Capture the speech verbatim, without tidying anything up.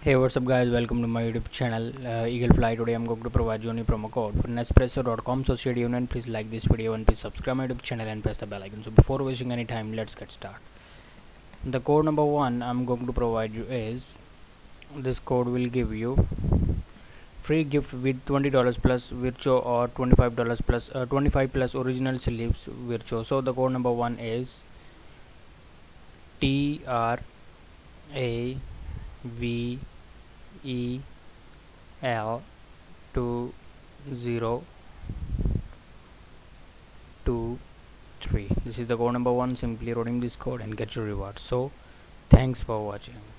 Hey, what's up guys, welcome to my YouTube channel uh, Eaglefly. Today I'm going to provide you a promo code for Nespresso dot com, so stay tuned and please like this video and please subscribe my YouTube channel and press the bell icon. So before wasting any time, let's get started. The code number one I'm going to provide you is, this code will give you free gift with twenty dollars plus Vircho or twenty-five dollars plus uh, twenty-five plus original sleeves Vircho. So the code number one is T R A V E L two zero two three. This is the code number one. Simply redeem this code and get your reward. So thanks for watching.